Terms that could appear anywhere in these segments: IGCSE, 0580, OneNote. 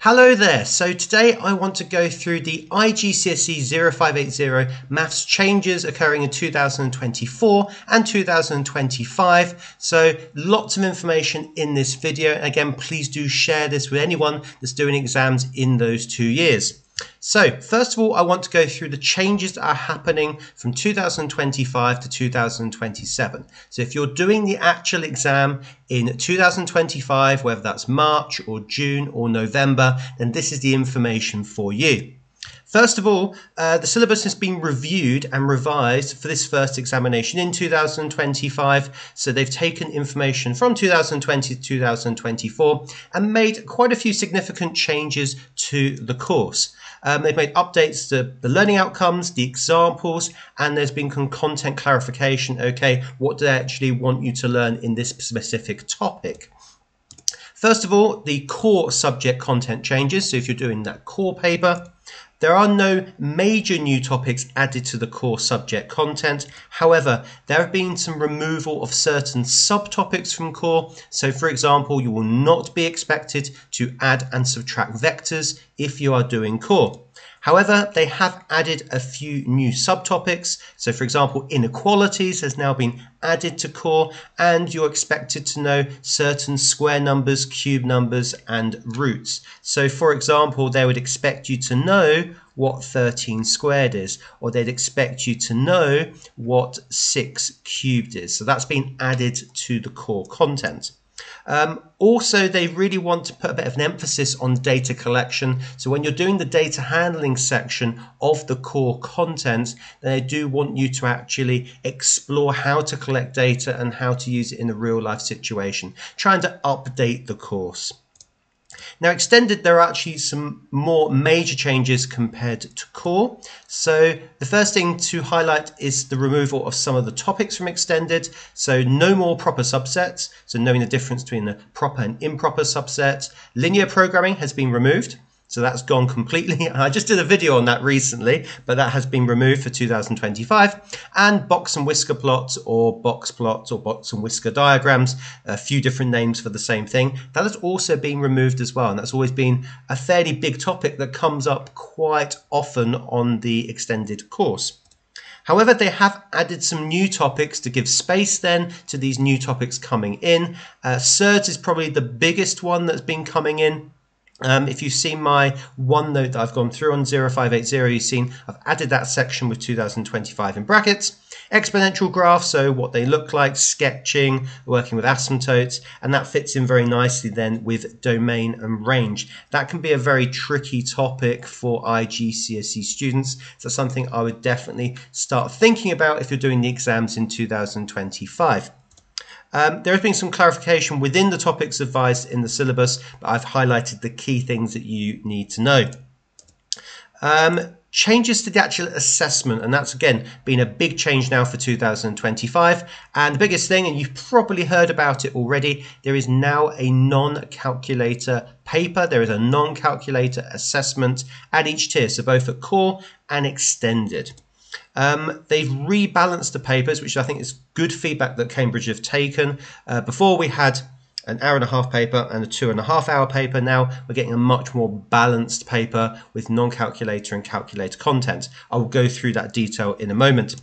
Hello there, so today I want to go through the IGCSE 0580 maths changes occurring in 2024 and 2025. So lots of information in this video. Again, please do share this with anyone that's doing exams in those 2 years. So first of all, I want to go through the changes that are happening from 2025 to 2027. So if you're doing the actual exam in 2025, whether that's March or June or November, then this is the information for you. First of all, the syllabus has been reviewed and revised for this first examination in 2025. So they've taken information from 2020 to 2024 and made quite a few significant changes to the course. They've made updates to the learning outcomes, the examples, and there's been content clarification. Okay, what do they actually want you to learn in this specific topic? First of all, the core subject content changes. So if you're doing that core paper, there are no major new topics added to the core subject content. However, there have been some removal of certain subtopics from core. So for example, you will not be expected to add and subtract vectors if you are doing core. However, they have added a few new subtopics. So for example, inequalities has now been added to core, and you're expected to know certain square numbers, cube numbers, and roots. So for example, they would expect you to know what 13 squared is, or they'd expect you to know what 6 cubed is. So that's been added to the core content. Also, they really want to put a bit of an emphasis on data collection. So when you're doing the data handling section of the core content, they do want you to actually explore how to collect data and how to use it in a real life situation, trying to update the course. Now extended, there are actually some more major changes compared to core. So the first thing to highlight is the removal of some of the topics from extended. So no more proper subsets. So knowing the difference between the proper and improper subset. Linear programming has been removed. So that's gone completely. I just did a video on that recently, but that has been removed for 2025. And box and whisker plots or box and whisker diagrams, a few different names for the same thing. That has also been removed as well. And that's always been a fairly big topic that comes up quite often on the extended course. However, they have added some new topics to give space then to these new topics coming in. CERT is probably the biggest one that's been coming in. If you've seen my OneNote that I've gone through on 0580, you've seen I've added that section with 2025 in brackets. Exponential graphs, so what they look like, sketching, working with asymptotes, and that fits in very nicely then with domain and range. That can be a very tricky topic for IGCSE students, so something I would definitely start thinking about if you're doing the exams in 2025. There has been some clarification within the topics advised in the syllabus, but I've highlighted the key things that you need to know. Changes to the actual assessment, and that's again been a big change now for 2025. And the biggest thing, and you've probably heard about it already, there is now a non-calculator paper. There is a non-calculator assessment at each tier, so both at core and extended. They've rebalanced the papers, which I think is good feedback that Cambridge have taken. Before we had an hour-and-a-half paper and a 2.5-hour paper. Now we're getting a much more balanced paper with non-calculator and calculator content. I will go through that detail in a moment.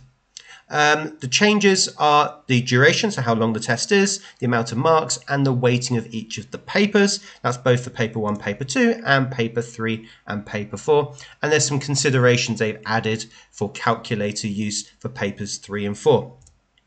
The changes are the duration, so how long the test is, the amount of marks, and the weighting of each of the papers. That's both for paper 1, paper 2, and paper 3, and paper 4. And there's some considerations they've added for calculator use for papers 3 and 4.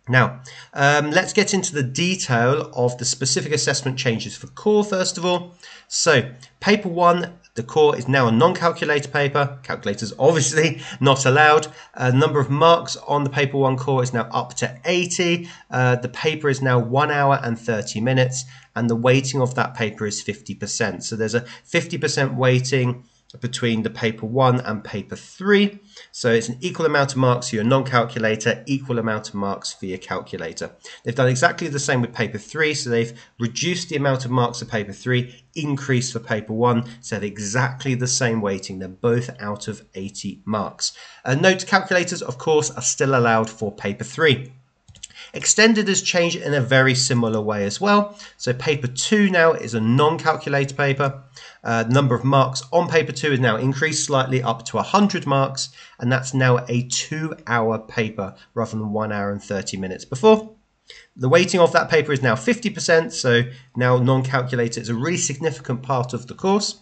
Now, let's get into the detail of the specific assessment changes for core, first of all. So, paper 1, the core is now a non-calculator paper. Calculators obviously not allowed. Number of marks on the paper 1 core is now up to 80. The paper is now 1 hour and 30 minutes, and the weighting of that paper is 50%. So there's a 50% weighting between the paper 1 and paper 3. So it's an equal amount of marks for your non-calculator, equal amount of marks for your calculator. They've done exactly the same with paper 3, so they've reduced the amount of marks for paper 3, increased for paper 1, so they're exactly the same weighting. They're both out of 80 marks. Note, calculators, of course, are still allowed for paper 3. Extended has changed in a very similar way as well. So paper 2 now is a non-calculated paper. Number of marks on paper 2 is now increased slightly up to 100 marks, and that's now a 2-hour paper rather than 1 hour and 30 minutes before. The weighting of that paper is now 50%, so now non-calculated is a really significant part of the course.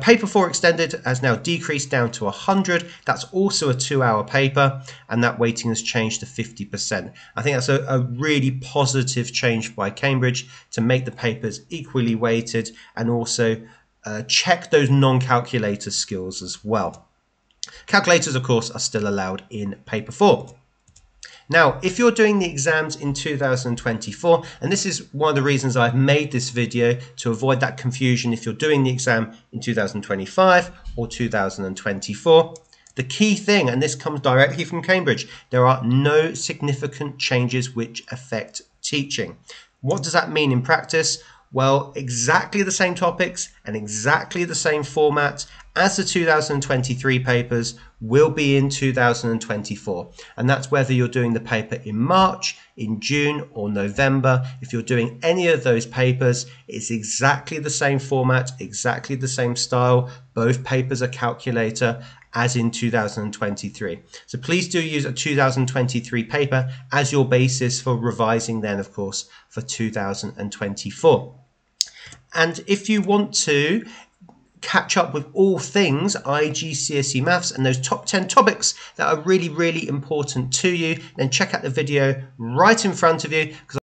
Paper 4 extended has now decreased down to 100. That's also a 2-hour paper, and that weighting has changed to 50%. I think that's a really positive change by Cambridge to make the papers equally weighted and also check those non-calculator skills as well. Calculators, of course, are still allowed in paper 4. Now, if you're doing the exams in 2024, and this is one of the reasons I've made this video, to avoid that confusion if you're doing the exam in 2025 or 2024, the key thing, and this comes directly from Cambridge, there are no significant changes which affect teaching. What does that mean in practice? Well, exactly the same topics and exactly the same format as the 2023 papers will be in 2024. And that's whether you're doing the paper in March, in June or November. If you're doing any of those papers, it's exactly the same format, exactly the same style. Both papers are calculator as in 2023. So please do use a 2023 paper as your basis for revising then, of course, for 2024. And if you want to catch up with all things IGCSE maths and those top 10 topics that are really, really important to you, then check out the video right in front of you, because